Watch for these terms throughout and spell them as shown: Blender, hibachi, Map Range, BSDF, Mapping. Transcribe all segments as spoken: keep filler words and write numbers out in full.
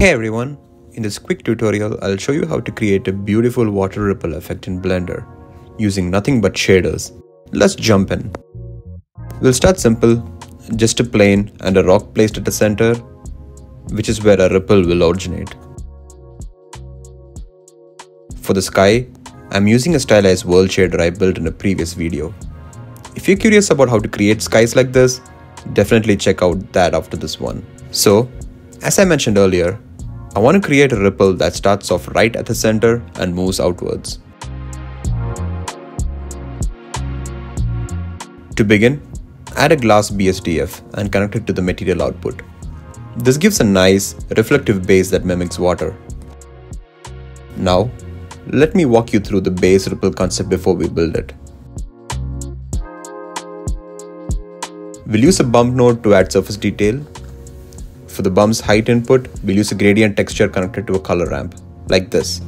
Hey everyone, in this quick tutorial I'll show you how to create a beautiful water ripple effect in Blender using nothing but shaders. Let's jump in. We'll start simple, just a plane and a rock placed at the center, which is where a ripple will originate. For the sky, I'm using a stylized world shader I built in a previous video. If you're curious about how to create skies like this, definitely check out that after this one. So, as I mentioned earlier, I want to create a ripple that starts off right at the center and moves outwards. To begin, add a glass B S D F and connect it to the material output. This gives a nice, reflective base that mimics water. Now, let me walk you through the base ripple concept before we build it. We'll use a bump node to add surface detail. For the bump's height input, we'll use a gradient texture connected to a color ramp, like this.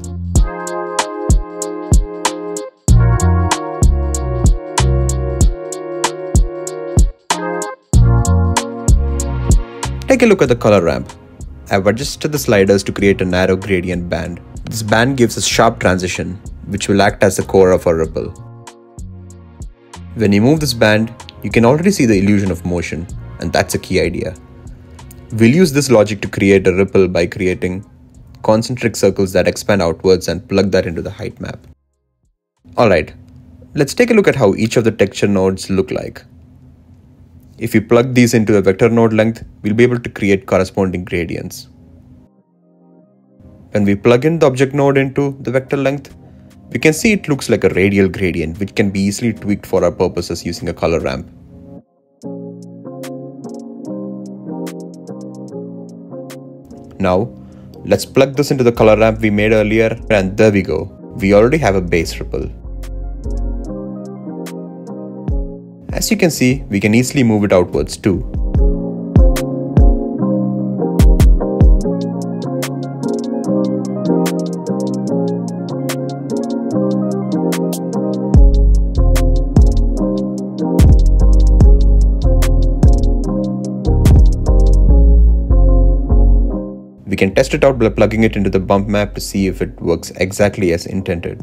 Take a look at the color ramp. I've adjusted the sliders to create a narrow gradient band. This band gives a sharp transition, which will act as the core of our ripple. When you move this band, you can already see the illusion of motion, and that's a key idea. We'll use this logic to create a ripple by creating concentric circles that expand outwards and plug that into the height map. Alright, let's take a look at how each of the texture nodes look like. If we plug these into a vector node length, we'll be able to create corresponding gradients. When we plug in the object node into the vector length, we can see it looks like a radial gradient, which can be easily tweaked for our purposes using a color ramp. Now, let's plug this into the color ramp we made earlier, and there we go. We already have a base ripple. As you can see, we can easily move it outwards too. We can test it out by plugging it into the bump map to see if it works exactly as intended.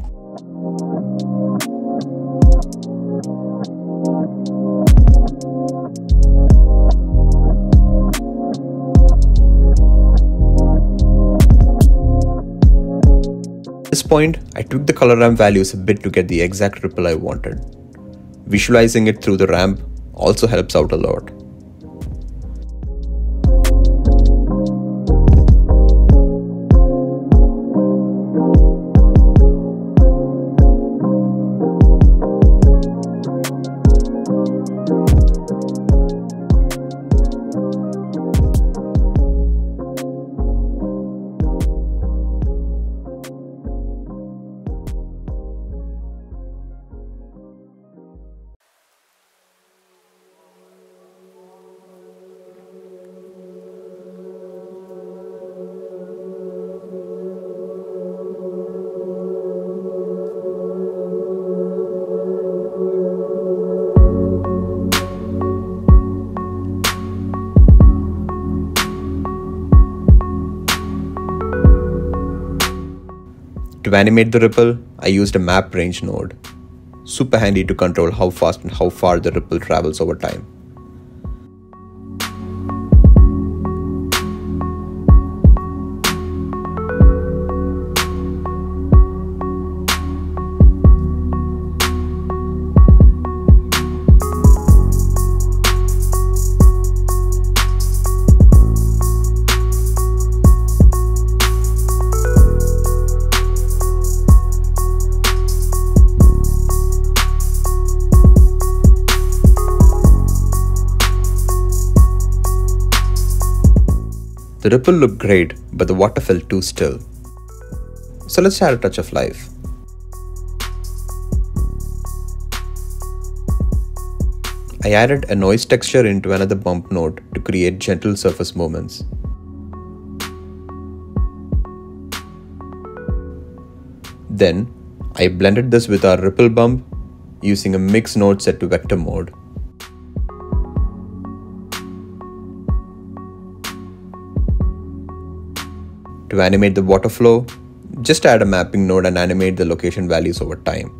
At this point, I tweaked the color ramp values a bit to get the exact ripple I wanted. Visualizing it through the ramp also helps out a lot. To animate the ripple, I used a map range node. Super handy to control how fast and how far the ripple travels over time. The ripple looked great, but the water felt too still. So let's add a touch of life. I added a noise texture into another bump node to create gentle surface movements. Then, I blended this with our ripple bump using a mix node set to vector mode. To animate the water flow, just add a mapping node and animate the location values over time.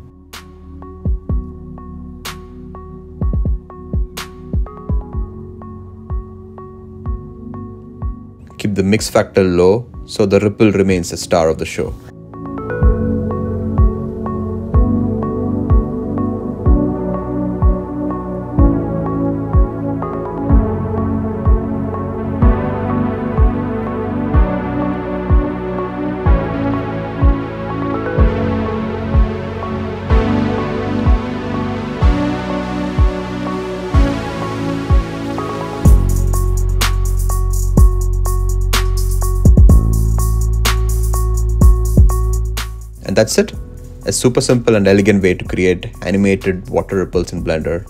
Keep the mix factor low so the ripple remains the star of the show. And that's it, a super simple and elegant way to create animated water ripples in Blender.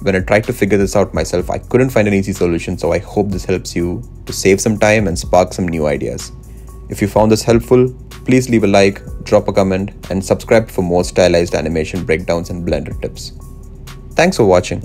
When I tried to figure this out myself, I couldn't find an easy solution, so I hope this helps you to save some time and spark some new ideas. If you found this helpful, please leave a like, drop a comment, and subscribe for more stylized animation breakdowns and Blender tips. Thanks for watching.